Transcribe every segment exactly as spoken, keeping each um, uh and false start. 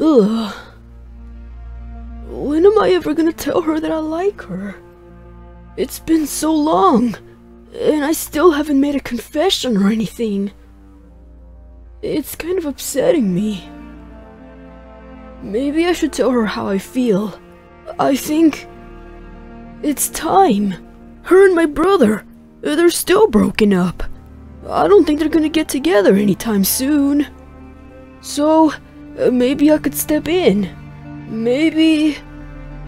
Ugh. When am I ever gonna tell her that I like her? It's been so long, and I still haven't made a confession or anything. It's kind of upsetting me. Maybe I should tell her how I feel. I think... it's time. Her and my brother, they're still broken up. I don't think they're gonna get together anytime soon. So, uh, maybe I could step in. Maybe...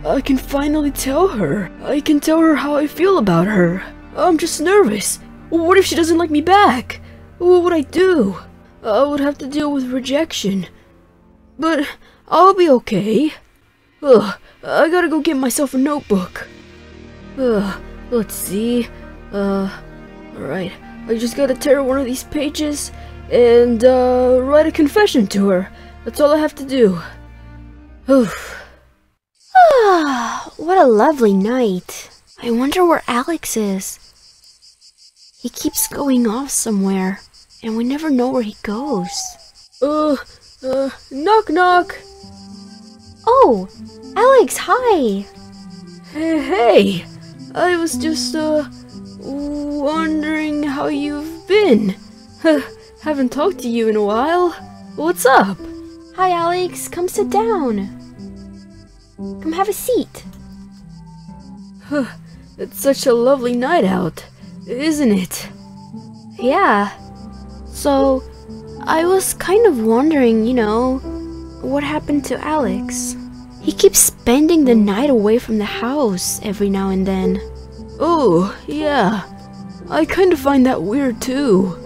I can finally tell her. I can tell her how I feel about her. I'm just nervous. What if she doesn't like me back? What would I do? I would have to deal with rejection. But I'll be okay. Ugh, I gotta go get myself a notebook. Ugh, let's see. Uh, alright. I just gotta tear one of these pages and, uh, write a confession to her. That's all I have to do. Oof. Ah, what a lovely night. I wonder where Alex is. He keeps going off somewhere, and we never know where he goes. Uh, uh, knock knock! Oh, Alex, hi! Hey, hey! I was just, uh, wondering how you've been. Haven't talked to you in a while. What's up? Hi, Alex, come sit down. Come have a seat. It's such a lovely night out, isn't it? Yeah. So, I was kind of wondering, you know, what happened to Alex? He keeps spending the night away from the house every now and then. Oh, yeah. I kind of find that weird too.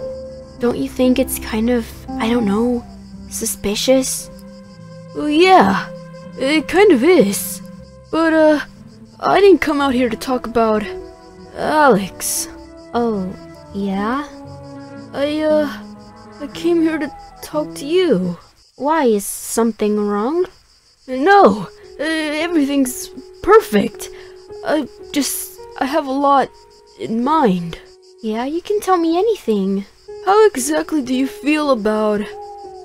Don't you think it's kind of, I don't know, suspicious? Oh, yeah. It kind of is, but uh, I didn't come out here to talk about Alex. Oh, yeah? I uh, I came here to talk to you. Why, is something wrong? No, uh, everything's perfect. I just, I have a lot in mind. Yeah, you can tell me anything. How exactly do you feel about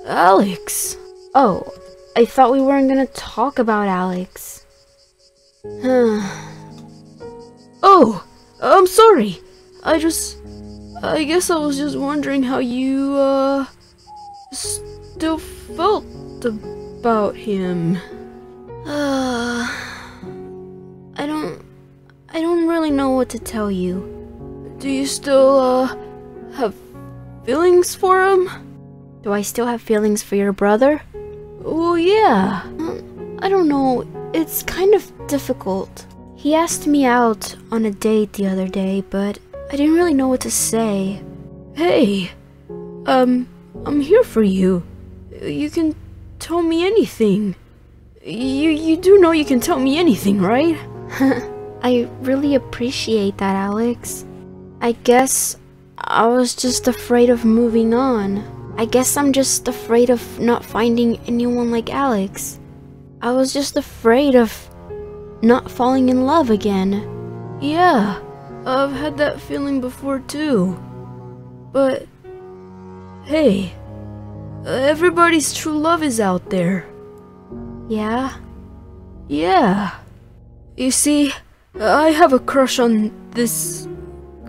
Alex? Oh. I thought we weren't gonna talk about Alex. Oh, I'm sorry. I just... I guess I was just wondering how you, uh... still felt about him. Uh... I don't... I don't really know what to tell you. Do you still, uh... have feelings for him? Do I still have feelings for your brother? Oh, yeah. I don't know. It's kind of difficult. He asked me out on a date the other day, but I didn't really know what to say. Hey, um, I'm here for you. You can tell me anything. You, you do know you can tell me anything, right? I really appreciate that, Alex. I guess I was just afraid of moving on. I guess I'm just afraid of not finding anyone like Alex. I was just afraid of not falling in love again. Yeah, I've had that feeling before too. But, hey, everybody's true love is out there. Yeah? Yeah. You see, I have a crush on this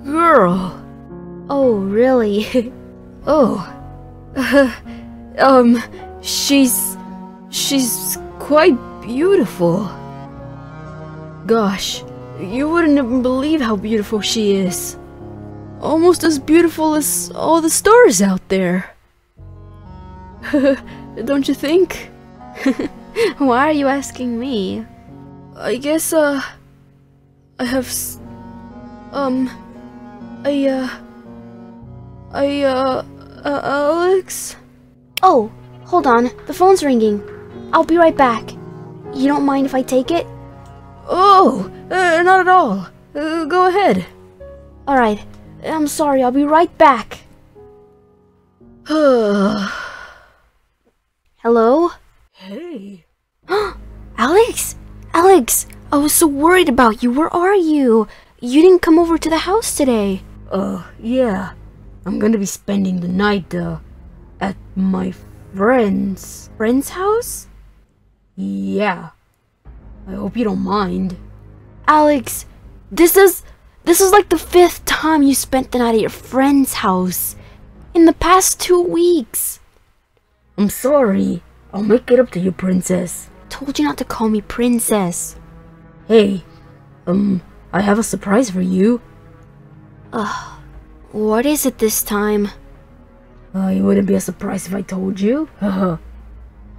girl. Oh, really? Oh. Uh, um, she's, she's quite beautiful. Gosh, you wouldn't even believe how beautiful she is. Almost as beautiful as all the stars out there. Don't you think? Why are you asking me? I guess, uh, I have, s um, I, uh, I, uh, Uh, Alex? Oh, hold on. The phone's ringing. I'll be right back. You don't mind if I take it? Oh, uh, not at all. Uh, go ahead. Alright. I'm sorry. I'll be right back. Hello? Hey. Alex? Alex, I was so worried about you. Where are you? You didn't come over to the house today. Oh, yeah. I'm gonna be spending the night, uh, at my friend's... Friend's house? Yeah. I hope you don't mind. Alex, this is... This is like the fifth time you spent the night at your friend's house. In the past two weeks. I'm sorry. I'll make it up to you, princess. Told you not to call me princess. Hey, um, I have a surprise for you. Ugh, what is it this time? Uh, it wouldn't be a surprise if I told you. Haha.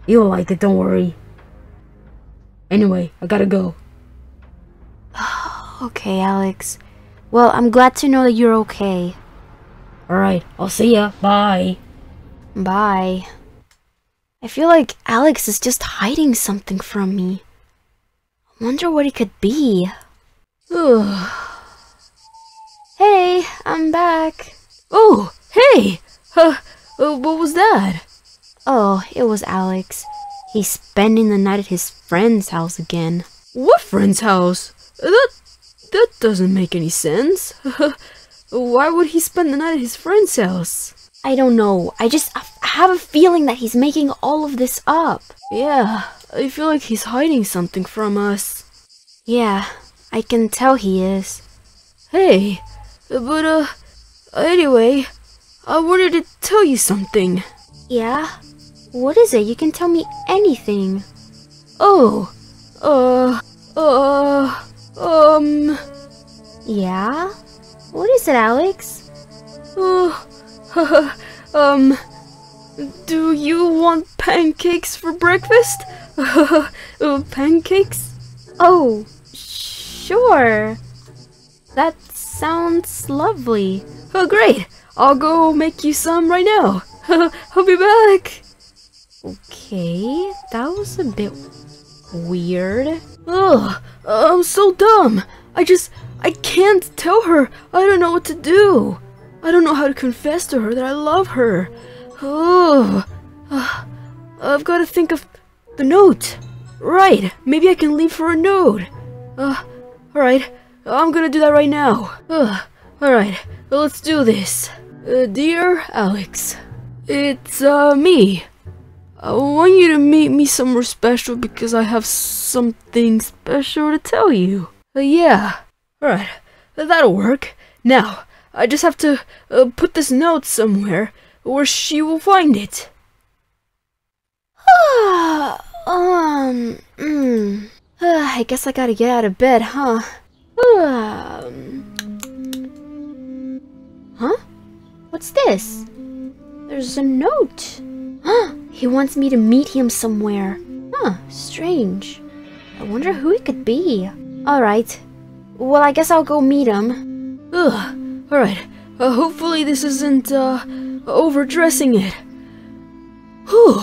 You'll like it, don't worry. Anyway, I gotta go. Okay, Alex. Well, I'm glad to know that you're okay. Alright, I'll see ya. Bye. Bye. I feel like Alex is just hiding something from me. I wonder what it could be. Hey, I'm back. Oh, hey! Uh, uh, what was that? Oh, it was Alex. He's spending the night at his friend's house again. What friend's house? That, that doesn't make any sense. Why would he spend the night at his friend's house? I don't know. I just I have a feeling that he's making all of this up. Yeah, I feel like he's hiding something from us. Yeah, I can tell he is. Hey, but uh, anyway... I wanted to tell you something. Yeah? What is it? You can tell me anything. Oh, uh, uh, um... Yeah? What is it, Alex? Uh, um, do you want pancakes for breakfast? Uh, pancakes? Oh, sure. That sounds lovely. Oh, great. I'll go make you some right now. I'll be back. Okay, that was a bit weird. Ugh, I'm so dumb. I just, I can't tell her. I don't know what to do. I don't know how to confess to her that I love her. Ugh, uh, I've got to think of the note. Right, maybe I can leave her a note. Uh, alright, I'm gonna do that right now. Ugh, alright, let's do this. Uh, dear Alex, it's uh, me. I want you to make me somewhere special because I have something special to tell you. Uh, yeah, alright, that'll work. Now, I just have to uh, put this note somewhere where she will find it. um, mm. uh, I guess I gotta get out of bed, huh? Um... Huh? What's this? There's a note. Huh? He wants me to meet him somewhere. Huh, strange. I wonder who it could be. Alright. Well, I guess I'll go meet him. Ugh. Alright. Uh, hopefully this isn't, uh, overdressing it. Whew.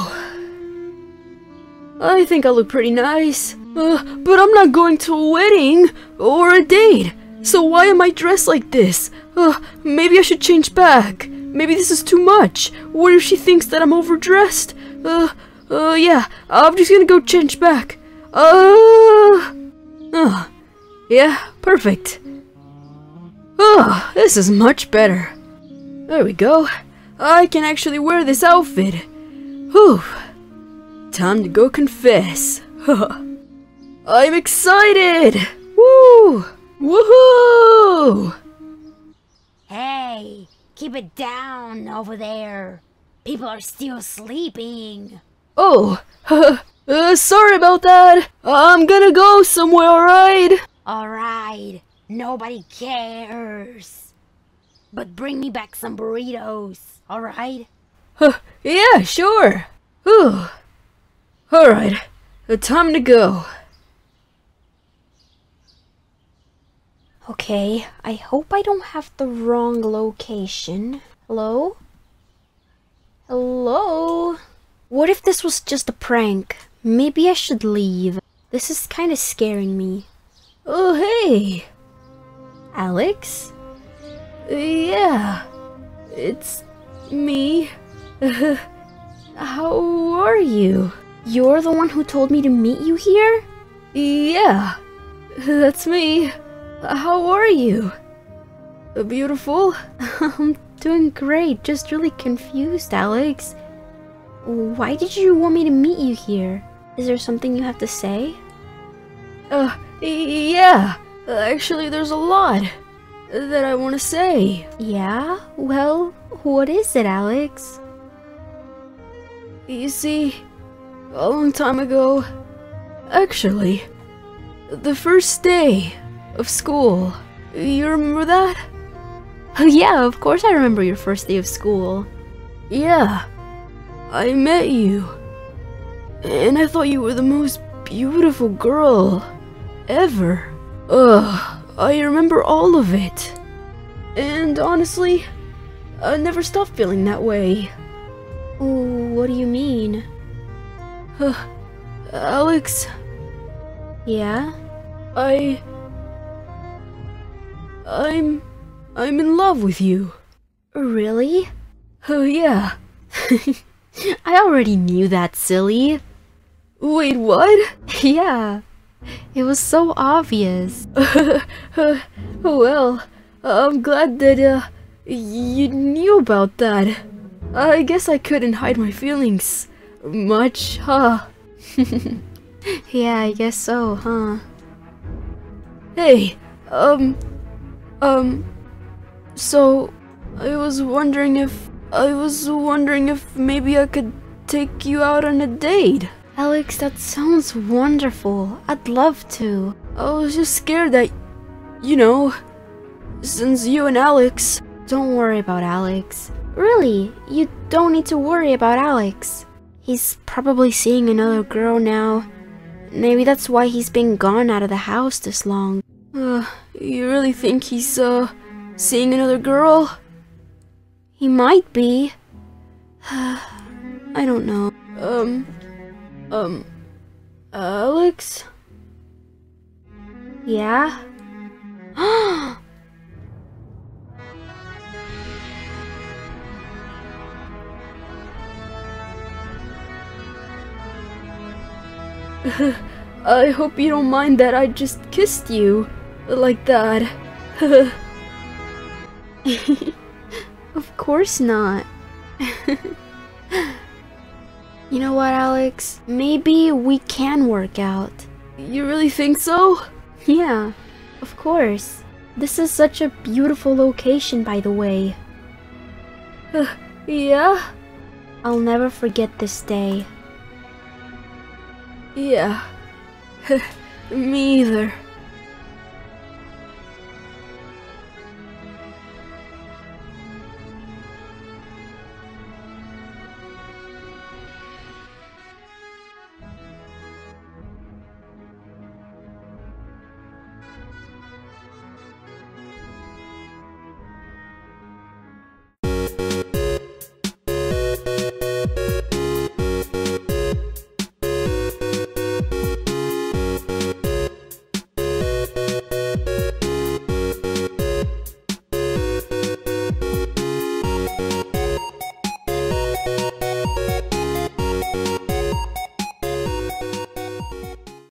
I think I look pretty nice. Uh, but I'm not going to a wedding or a date. So why am I dressed like this? Uh, maybe I should change back. Maybe this is too much. What if she thinks that I'm overdressed? Uh, uh, yeah, I'm just gonna go change back. Uh, uh yeah, perfect. Oh, uh, this is much better. There we go. I can actually wear this outfit. Whew. Time to go confess. I'm excited! Woo! Woohoo! Hey, keep it down over there. People are still sleeping. Oh, uh, sorry about that. I'm gonna go somewhere, alright? Alright, nobody cares. But bring me back some burritos, alright? Uh, yeah, sure. Alright, uh, time to go. Okay, I hope I don't have the wrong location. Hello? Hello? What if this was just a prank? Maybe I should leave. This is kind of scaring me. Oh, hey! Alex? Yeah, it's me. How are you? You're the one who told me to meet you here? Yeah, that's me. How are you? Beautiful? I'm doing great, just really confused, Alex. Why did you want me to meet you here? Is there something you have to say? Uh, yeah. Actually, there's a lot that I want to say. Yeah? Well, what is it, Alex? You see, a long time ago, actually, the first day of school, you remember that? Oh yeah, of course I remember your first day of school. Yeah, I met you, and I thought you were the most beautiful girl ever. Ugh, I remember all of it. And honestly, I never stopped feeling that way. What do you mean? Uh, Alex? Yeah? I... I'm... I'm in love with you. Really? Oh, yeah. I already knew that, silly. Wait, what? Yeah. It was so obvious. Well, I'm glad that uh, you knew about that. I guess I couldn't hide my feelings much, huh? Yeah, I guess so, huh? Hey, um, um, so I was wondering if, I was wondering if maybe I could take you out on a date. Alex, that sounds wonderful. I'd love to. I was just scared that, you know, since you and Alex... Don't worry about Alex. Really, you don't need to worry about Alex. He's probably seeing another girl now. Maybe that's why he's been gone out of the house this long. Uh, you really think he's, uh, seeing another girl? He might be. I don't know. Um, um, Alex? Yeah? I hope you don't mind that I just kissed you like that. Of course not. You know what, Alex? Maybe we can work out. You really think so? Yeah, of course. This is such a beautiful location, by the way. Yeah? I'll never forget this day. Yeah, me either.